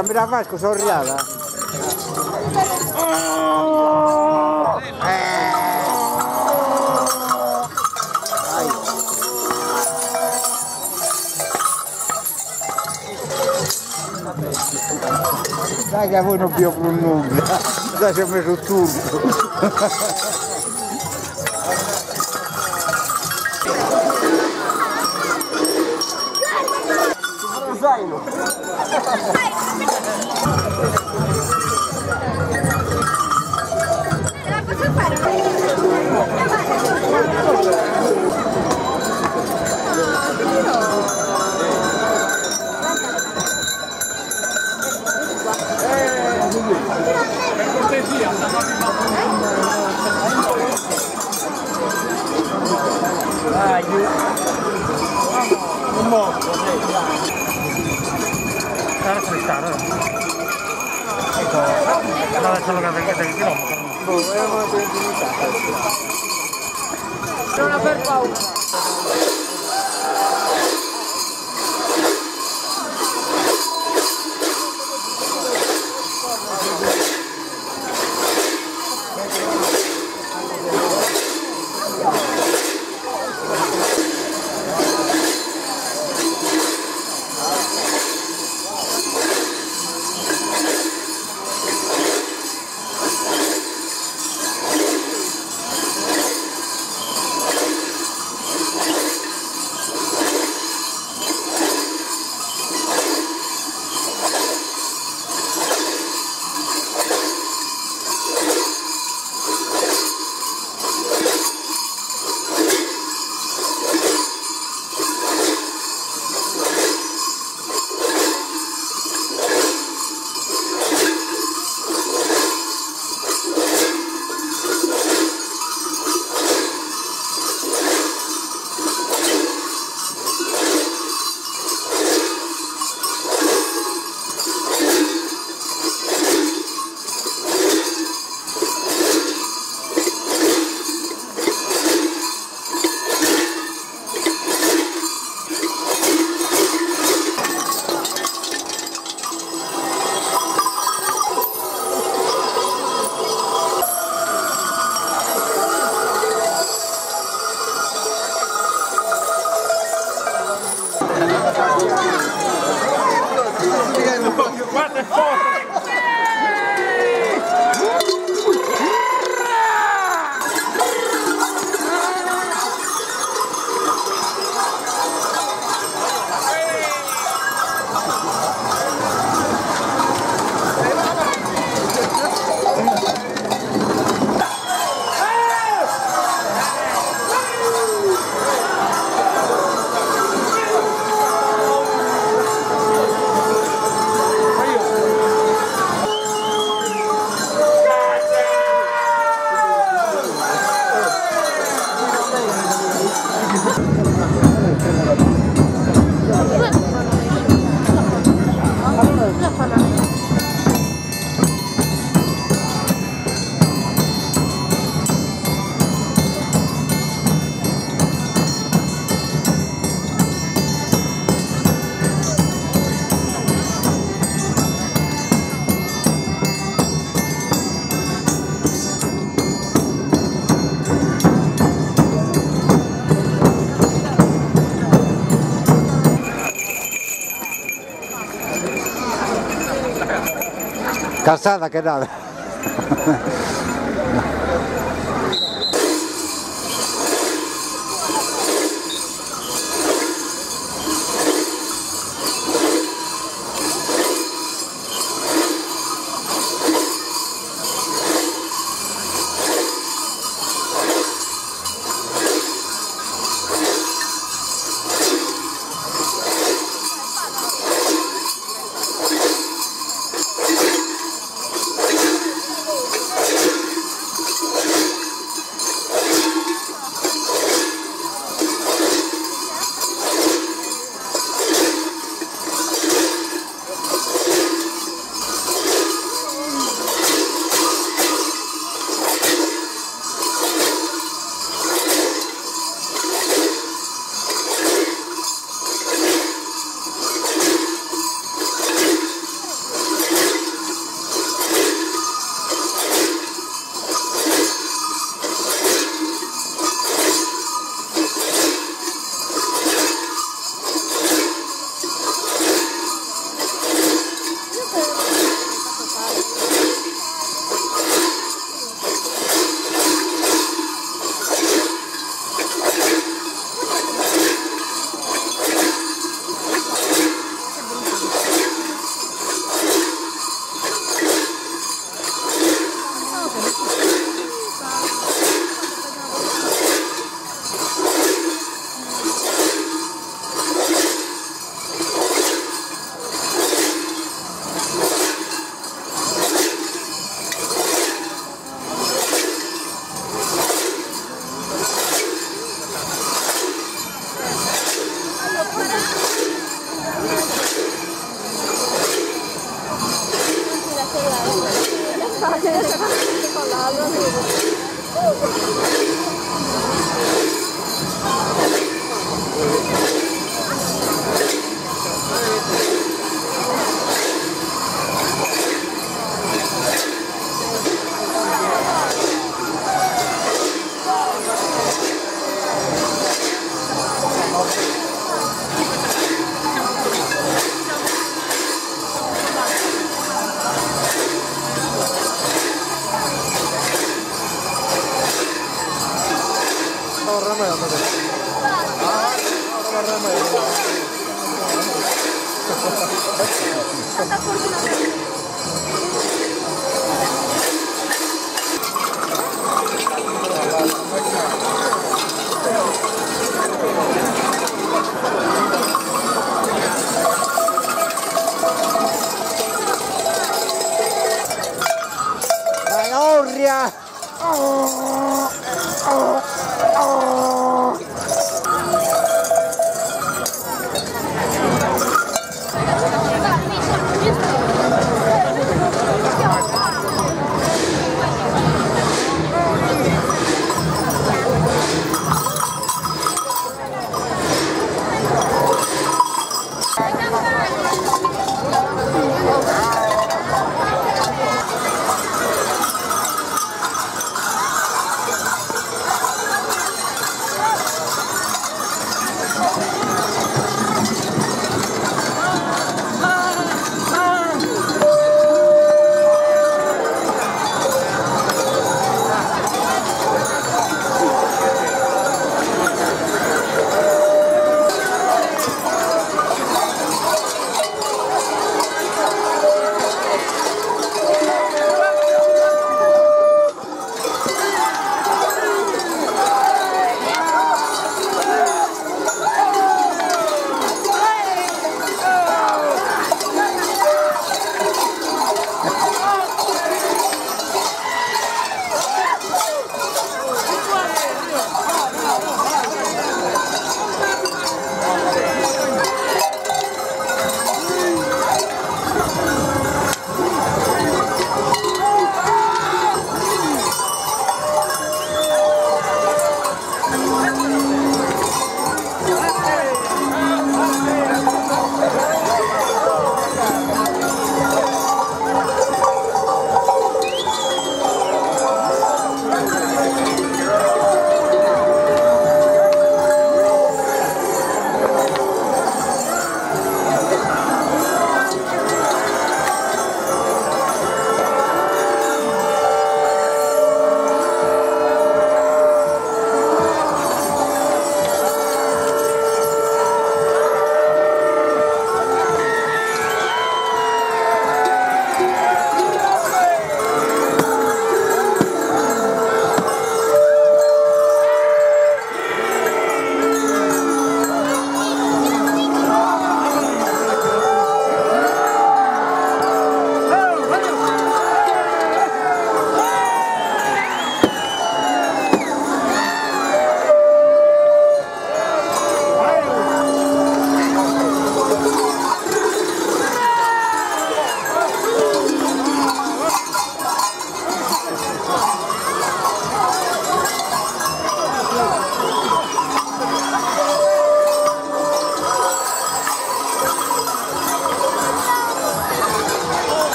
Guarda, me la faccio, sono arrivata. Oh! Dai che a voi non vi ho più nulla, dai ci ho messo tutto. Non aver paura. Calzada que nada.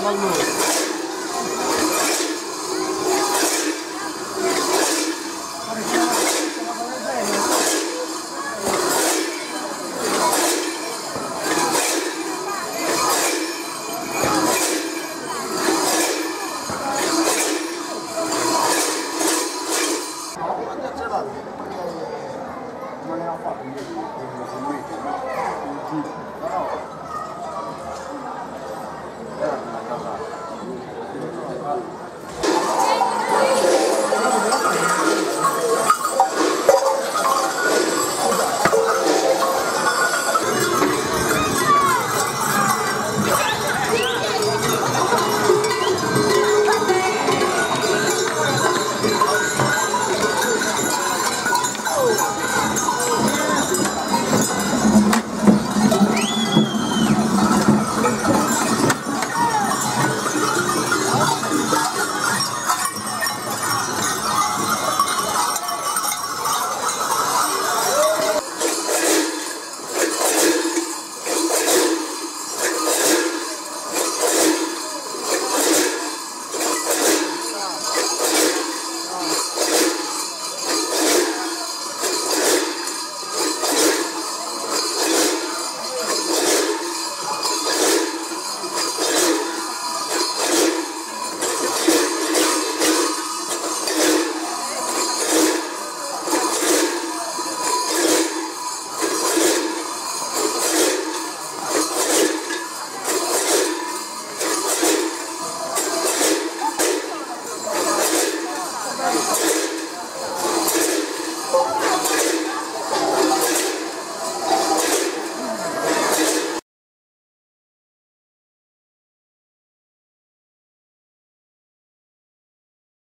Vamos.